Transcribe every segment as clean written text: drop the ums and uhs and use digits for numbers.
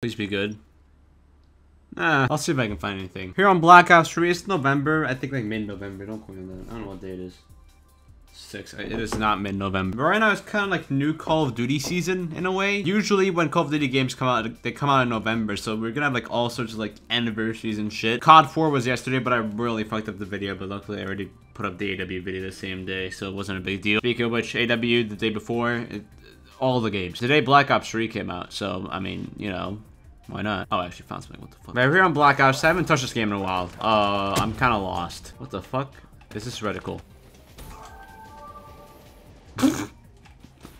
Please be good. Nah, I'll see if I can find anything. Here on Black Ops 3, it's November. I think like mid-November. Don't quote me on that. I don't know what day it is. 6. It is not mid-November. But right now, it's kind of like new Call of Duty season in a way. Usually when Call of Duty games come out, they come out in November. So we're gonna have like all sorts of like anniversaries and shit. COD 4 was yesterday, but I really fucked up the video. But luckily, I already put up the AW video the same day. So it wasn't a big deal. Speaking of which, AW the day before, all the games. Today, Black Ops 3 came out. So, I mean, you know. Why not? Oh, I actually found something. What the fuck? Right here on Black Ops, I haven't touched this game in a while. I'm kind of lost. What the fuck? Is this reticle?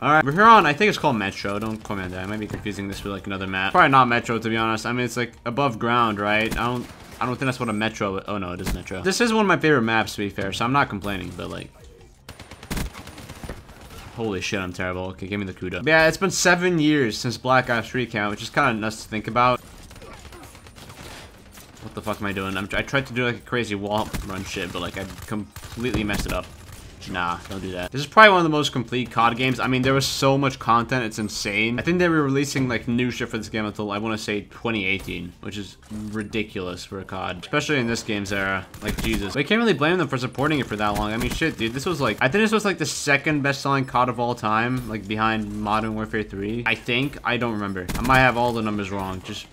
Alright, we're here on, I think it's called Metro. Don't call me on that. I might be confusing this with like another map. Probably not Metro, to be honest. I mean, it's like above ground, right? I don't think that's what a Metro, oh no, it is Metro. This is one of my favorite maps, to be fair, so I'm not complaining, but like. Holy shit, I'm terrible. Okay, give me the kudo. Yeah, it's been 7 years since Black Ops 3 came out, which is kind of nuts to think about. What the fuck am I doing? I tried to do like a crazy wall run shit, but like I completely messed it up. Nah, don't do that. This is probably one of the most complete COD games. I mean, there was so much content, it's insane. I think they were releasing like new shit for this game until I want to say 2018, which is ridiculous for a COD, especially in this game's era. Like, Jesus. But you can't really blame them for supporting it for that long. I mean, shit, dude, this was like, I think this was like the second best-selling COD of all time, like behind Modern Warfare 3. I think, I don't remember. I might have all the numbers wrong. Just,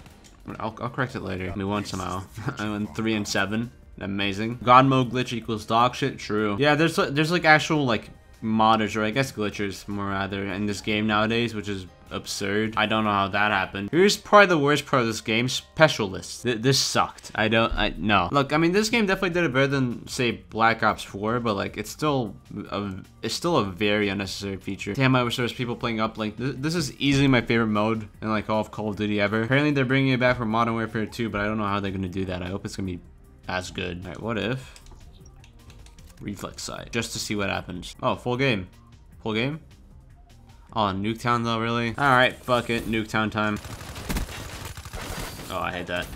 I'll correct it later. We won somehow. I went 3 and 7. Amazing. God mode glitch equals dog shit. True. Yeah, there's like actual like modders, or I guess glitchers more rather, in this game nowadays, which is absurd. I don't know how that happened. Here's probably the worst part of this game, Specialist. This sucked. No. Look, I mean, this game definitely did it better than say Black Ops 4, but like it's still a very unnecessary feature. Damn, I wish there was people playing up like this is easily my favorite mode in like all of Call of Duty ever. Apparently they're bringing it back for Modern Warfare 2, but I don't know how they're gonna do that. I hope it's gonna be as good. All right, what if reflex sight, just to see what happens. Oh, full game. Oh, Nuketown though, really? All right, fuck it, Nuketown time. Oh, I hate that.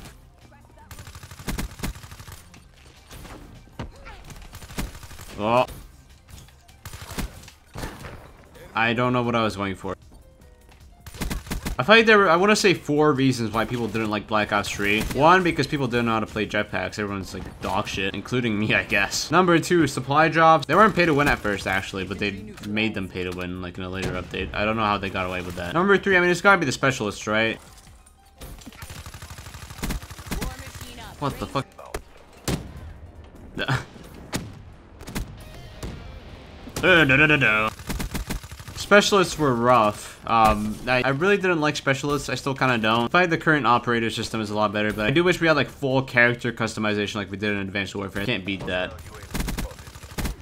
Oh, I don't know what I was going for. I feel like there were, I want to say 4 reasons why people didn't like Black Ops 3. 1, because people didn't know how to play jetpacks. Everyone's like dog shit, including me, I guess. Number 2, supply drops. They weren't pay to win at first, actually, but they made them pay to win like in a later update. I don't know how they got away with that. Number 3, I mean, it's gotta be the specialist, right? What the fuck? Specialists were rough. I really didn't like specialists. I still kind of don't. I feel like the current operator system is a lot better, but I do wish we had like full character customization like we did in Advanced Warfare. Can't beat that.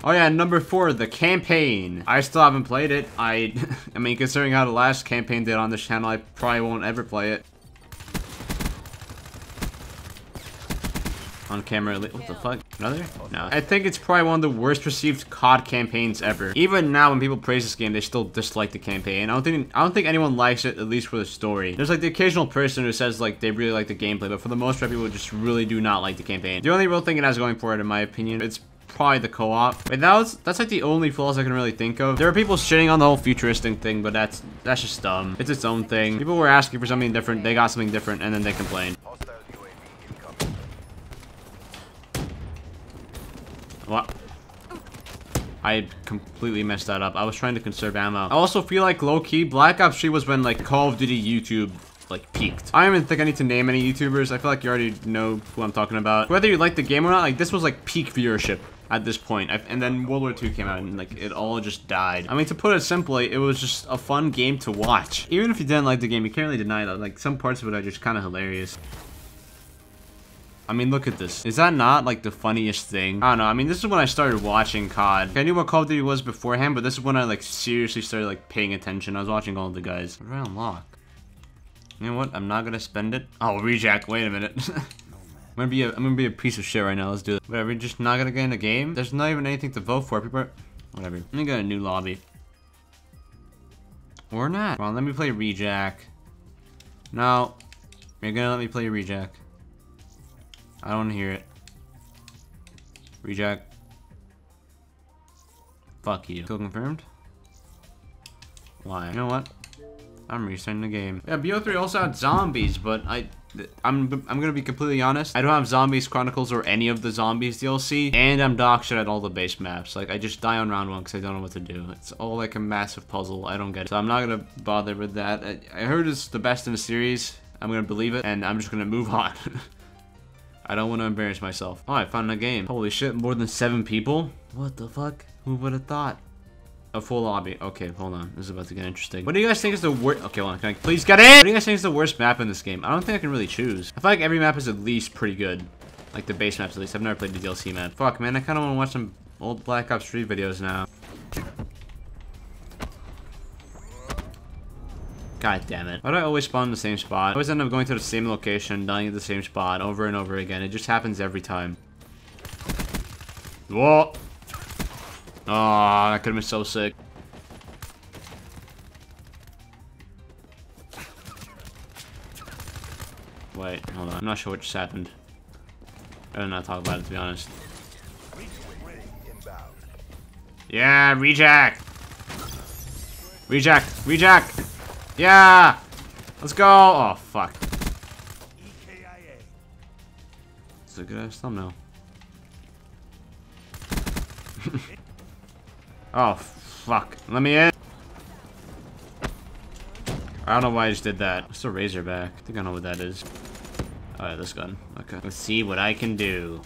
Oh yeah, number 4, the campaign. I still haven't played it. I mean, considering how the last campaign did on this channel, I probably won't ever play it. On camera, what the fuck? Another? No. I think it's probably one of the worst received COD campaigns ever. Even now, when people praise this game, they still dislike the campaign. I don't think anyone likes it, at least for the story. There's like the occasional person who says like they really like the gameplay, but for the most part, people just really do not like the campaign. The only real thing it has going for it, in my opinion, it's probably the co-op. Wait, that's like the only flaws I can really think of. There are people shitting on the whole futuristic thing, but that's just dumb. It's its own thing. People were asking for something different, they got something different, and then they complained. What? I completely messed that up. I was trying to conserve ammo. I also feel like low-key, Black Ops 3 was when like Call of Duty YouTube like peaked. I don't even think I need to name any YouTubers. I feel like you already know who I'm talking about. Whether you like the game or not, like this was like peak viewership at this point. And then World War II came out and like it all just died. I mean, to put it simply, it was just a fun game to watch. Even if you didn't like the game, you can't really deny that. Like some parts of it are just kind of hilarious. I mean, look at this. Is that not like the funniest thing? I don't know. I mean, this is when I started watching COD. I knew what Call of Duty was beforehand, but this is when I like seriously started like paying attention. I was watching all of the guys. What do I unlock? You know what? I'm not gonna spend it. Oh, Rejack. Wait a minute. I'm gonna be a piece of shit right now. Let's do it. Whatever. Just not gonna get in the game. There's not even anything to vote for. People are... whatever. Let me get a new lobby. Or not. Well, let me play Rejack. No, you're gonna let me play Rejack. I don't hear it. Rejack. Fuck you. Kill confirmed? Why? You know what? I'm restarting the game. Yeah, BO3 also had Zombies, but I'm gonna be completely honest. I don't have Zombies Chronicles or any of the Zombies DLC, and I'm dog shit at all the base maps. Like, I just die on round one because I don't know what to do. It's all like a massive puzzle. I don't get it. So I'm not gonna bother with that. I heard it's the best in the series. I'm gonna believe it, and I'm just gonna move on. I don't want to embarrass myself. Oh, I found a game. Holy shit, more than 7 people? What the fuck? Who would have thought? A full lobby. Okay, hold on. This is about to get interesting. What do you guys think is the worst? Okay, hold on. Can I please get in? What do you guys think is the worst map in this game? I don't think I can really choose. I feel like every map is at least pretty good. Like the base maps, at least. I've never played the DLC map. Fuck, man. I kind of want to watch some old Black Ops 3 videos now. God damn it. Why do I always spawn in the same spot? I always end up going to the same location, dying at the same spot over and over again. It just happens every time. Whoa. Oh, that could have been so sick. Wait, hold on. I'm not sure what just happened. I did not talk about it, to be honest. Yeah, Rejack! Rejack! Rejack! Yeah! Let's go! Oh, fuck. EKIA. It's a good ass thumbnail. Oh, fuck. Let me in. I don't know why I just did that. It's a Razorback. I think I know what that is. Alright, this gun. Okay. Let's see what I can do.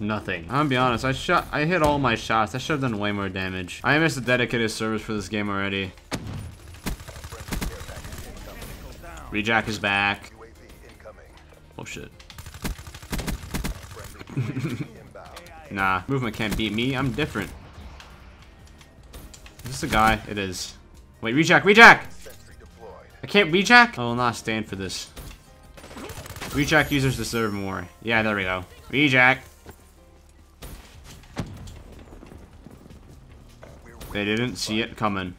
Nothing. I'm gonna be honest, I hit all my shots. I should have done way more damage. I missed a dedicated service for this game already. Rejack is back. Oh shit. Nah, movement can't beat me. I'm different. Is this a guy? It is. Wait, Rejack, Rejack! I can't Rejack? I will not stand for this. Rejack users deserve more. Yeah, there we go. Rejack! They didn't see it coming.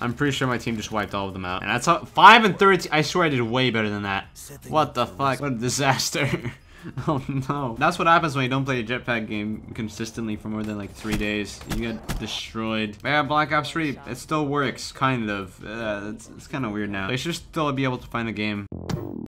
I'm pretty sure my team just wiped all of them out. And that's how 5 and 13. I swear I did way better than that. What the fuck? What a disaster. Oh no. That's what happens when you don't play a jetpack game consistently for more than like 3 days. You get destroyed. Yeah, Black Ops 3, it still works, kind of. It's kind of weird now. They should still be able to find a game.